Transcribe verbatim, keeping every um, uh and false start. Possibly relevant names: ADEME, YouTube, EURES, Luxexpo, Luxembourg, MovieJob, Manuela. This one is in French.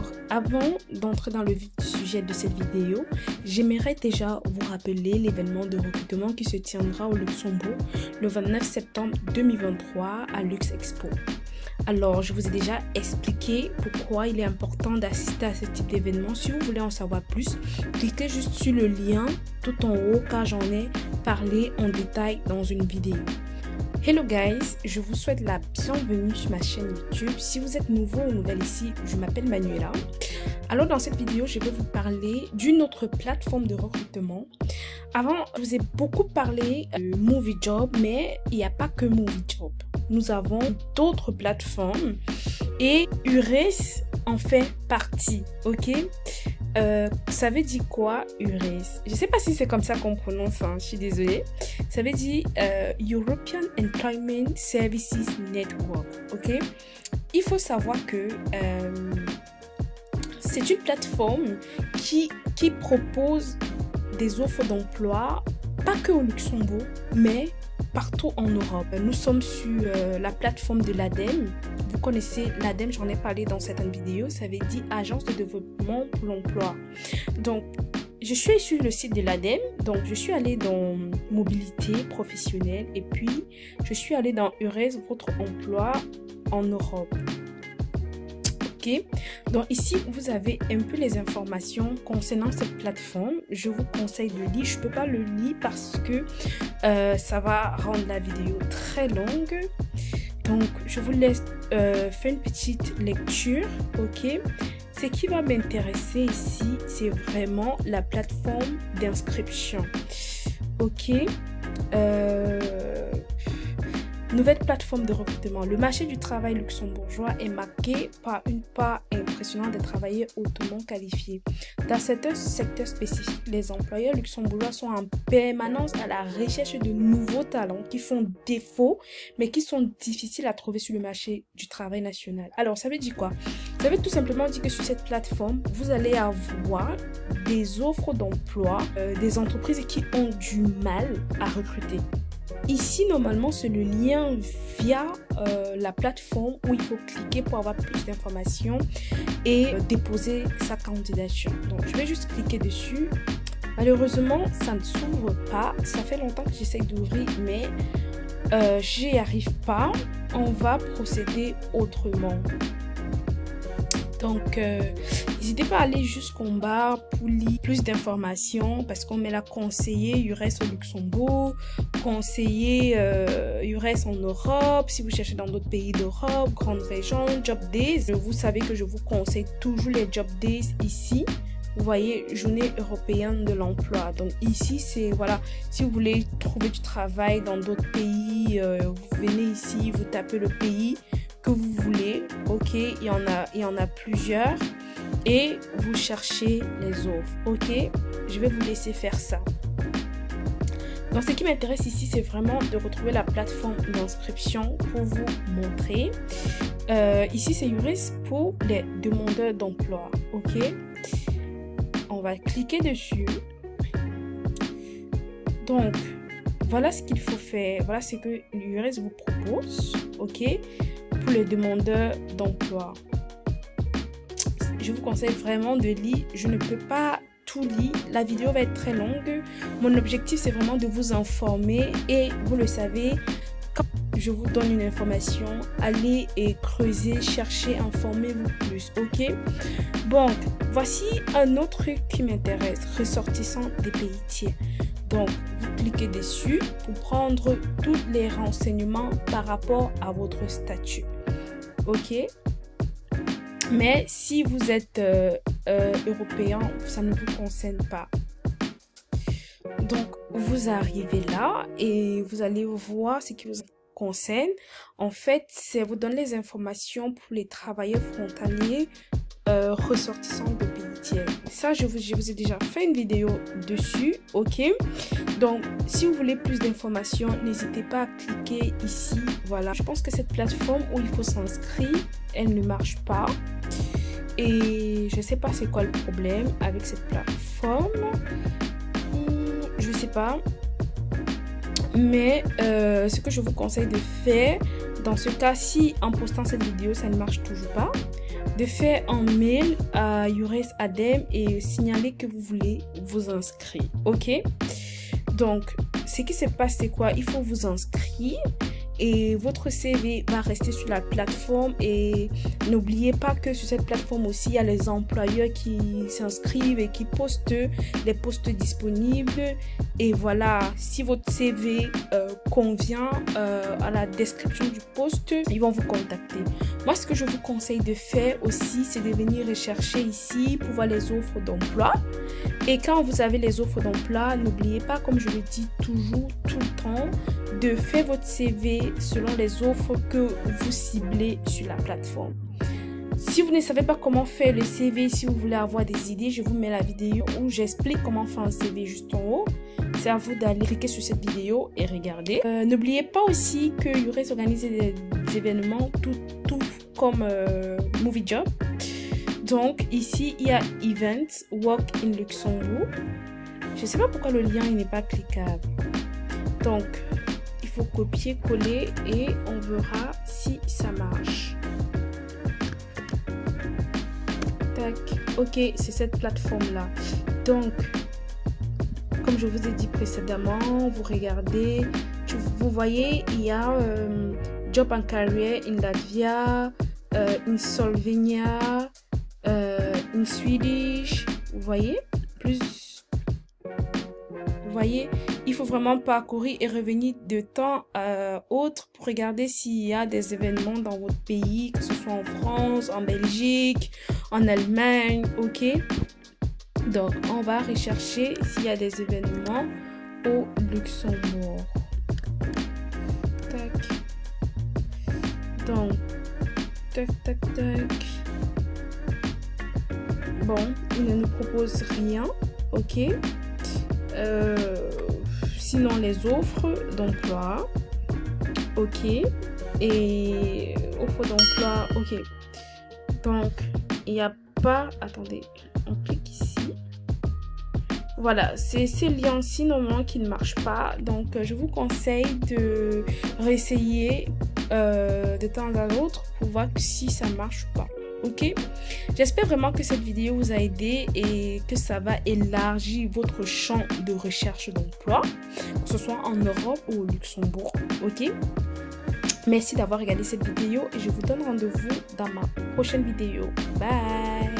Alors, avant d'entrer dans le vif du sujet de cette vidéo, j'aimerais déjà vous rappeler l'événement de recrutement qui se tiendra au Luxembourg le vingt-neuf septembre deux mille vingt-trois à Luxexpo. Alors, je vous ai déjà expliqué pourquoi il est important d'assister à ce type d'événement. Si vous voulez en savoir plus, cliquez juste sur le lien tout en haut car j'en ai parlé en détail dans une vidéo. Hello guys, je vous souhaite la bienvenue sur ma chaîne YouTube. Si vous êtes nouveau ou nouvelle ici, je m'appelle Manuela. Alors dans cette vidéo, je vais vous parler d'une autre plateforme de recrutement. Avant, je vous ai beaucoup parlé de MovieJob, mais il n'y a pas que MovieJob. Nous avons d'autres plateformes et EURES en fait partie, ok? Euh, ça veut dire quoi, EURES? Je sais pas si c'est comme ça qu'on prononce, hein, je suis désolée. Ça veut dire euh, European Employment Services Network, ok? Il faut savoir que euh, c'est une plateforme qui, qui propose des offres d'emploi, pas que au Luxembourg, mais partout en Europe. Nous sommes sur euh, la plateforme de l'ADEME. Vous connaissez l'ADEME, j'en ai parlé dans certaines vidéos. Ça veut dire Agence de développement pour l'emploi. Donc, je suis sur le site de l'ADEME. Donc, je suis allée dans mobilité professionnelle et puis je suis allée dans EURES, votre emploi en Europe. Okay. Donc ici, vous avez un peu les informations concernant cette plateforme. Je vous conseille de lire. Je ne peux pas le lire parce que euh, ça va rendre la vidéo très longue. Donc, je vous laisse euh, faire une petite lecture. Ok. Ce qui va m'intéresser ici, c'est vraiment la plateforme d'inscription. Ok. Euh... Nouvelle plateforme de recrutement. Le marché du travail luxembourgeois est marqué par une part impressionnante des travailleurs hautement qualifiés. Dans certains secteurs spécifiques, les employeurs luxembourgeois sont en permanence à la recherche de nouveaux talents qui font défaut, mais qui sont difficiles à trouver sur le marché du travail national. Alors, ça veut dire quoi? Ça veut tout simplement dire que sur cette plateforme, vous allez avoir des offres d'emploi, euh, des entreprises qui ont du mal à recruter. Ici, normalement, c'est le lien via euh, la plateforme où il faut cliquer pour avoir plus d'informations et euh, déposer sa candidature. Donc, je vais juste cliquer dessus. Malheureusement, ça ne s'ouvre pas. Ça fait longtemps que j'essaie d'ouvrir, mais euh, j'y arrive pas. On va procéder autrement. Donc, euh, n'hésitez pas à aller jusqu'en bas pour lire plus d'informations parce qu'on met là conseiller EURES au Luxembourg, conseiller euh, EURES en Europe, si vous cherchez dans d'autres pays d'Europe, grandes régions, job days. Vous savez que je vous conseille toujours les job days ici. Vous voyez, journée européenne de l'emploi. Donc ici, c'est, voilà, si vous voulez trouver du travail dans d'autres pays, euh, vous venez ici, vous tapez le pays que vous voulez, ok, il y en a, il y en a plusieurs, et vous cherchez les offres, ok, je vais vous laisser faire ça. Donc ce qui m'intéresse ici, c'est vraiment de retrouver la plateforme d'inscription pour vous montrer. Euh, ici, c'est EURES pour les demandeurs d'emploi, ok, on va cliquer dessus. Donc, voilà ce qu'il faut faire, voilà ce que EURES vous propose, ok, pour les demandeurs d'emploi. Je vous conseille vraiment de lire, je ne peux pas tout lire, la vidéo va être très longue. Mon objectif, c'est vraiment de vous informer et vous le savez, quand je vous donne une information, allez et creusez, cherchez, informez-vous plus, ok? Bon, voici un autre truc qui m'intéresse, ressortissant des pays tiers. Donc, vous cliquez dessus pour prendre tous les renseignements par rapport à votre statut. Ok? Mais si vous êtes euh, euh, européen, ça ne vous concerne pas. Donc, vous arrivez là et vous allez voir ce qui vous concerne. En fait, ça vous donne les informations pour les travailleurs frontaliers euh, ressortissants de pays. Ça, je vous, je vous ai déjà fait une vidéo dessus, ok? Donc, si vous voulez plus d'informations, n'hésitez pas à cliquer ici, voilà. Je pense que cette plateforme où il faut s'inscrire, elle ne marche pas. Et je sais pas c'est quoi le problème avec cette plateforme. Hmm, je sais pas. Mais euh, ce que je vous conseille de faire, dans ce cas-ci, en postant cette vidéo, ça ne marche toujours pas. de faire un mail à EURES ADEME et signaler que vous voulez vous inscrire. Ok, donc ce qui se passe, c'est quoi? Il faut vous inscrire et votre C V va rester sur la plateforme. Et n'oubliez pas que sur cette plateforme aussi, il y a les employeurs qui s'inscrivent et qui postent les postes disponibles. Et voilà, si votre C V euh, convient euh, à la description du poste, ils vont vous contacter. Moi, ce que je vous conseille de faire aussi, c'est de venir rechercher ici pour voir les offres d'emploi. Et quand vous avez les offres d'emploi, n'oubliez pas, comme je le dis toujours, tout le temps, de faire votre C V selon les offres que vous ciblez sur la plateforme. Si vous ne savez pas comment faire le C V, si vous voulez avoir des idées, je vous mets la vidéo où j'explique comment faire un C V juste en haut. C'est à vous d'aller cliquer sur cette vidéo et regarder. Euh, N'oubliez pas aussi que EURES organise des, des événements tout, tout comme euh, MovieJob. Donc ici, il y a Events, Work in Luxembourg. Je ne sais pas pourquoi le lien n'est pas cliquable. Donc, il faut copier-coller et on verra si ça marche. Tac. Ok, c'est cette plateforme-là. Donc, comme je vous ai dit précédemment, vous regardez, tu, vous voyez, il y a euh, Job and Career in Latvia, euh, in Slovenia, euh, in Swedish. Vous voyez, plus, vous voyez, il faut vraiment parcourir et revenir de temps à autre pour regarder s'il y a des événements dans votre pays, que ce soit en France, en Belgique, en Allemagne, ok? Donc, on va rechercher s'il y a des événements au Luxembourg. Tac. Donc, tac, tac, tac. Bon, il ne nous propose rien. Ok. Euh, sinon, les offres d'emploi. Ok. Et offres d'emploi. Ok. Donc, il n'y a pas... Attendez, on clique ici. Voilà, c'est ces liens-ci normalement qui ne marchent pas. Donc, je vous conseille de réessayer euh, de temps à autre pour voir si ça marche ou pas. Ok? J'espère vraiment que cette vidéo vous a aidé et que ça va élargir votre champ de recherche d'emploi, que ce soit en Europe ou au Luxembourg. Ok? Merci d'avoir regardé cette vidéo et je vous donne rendez-vous dans ma prochaine vidéo. Bye!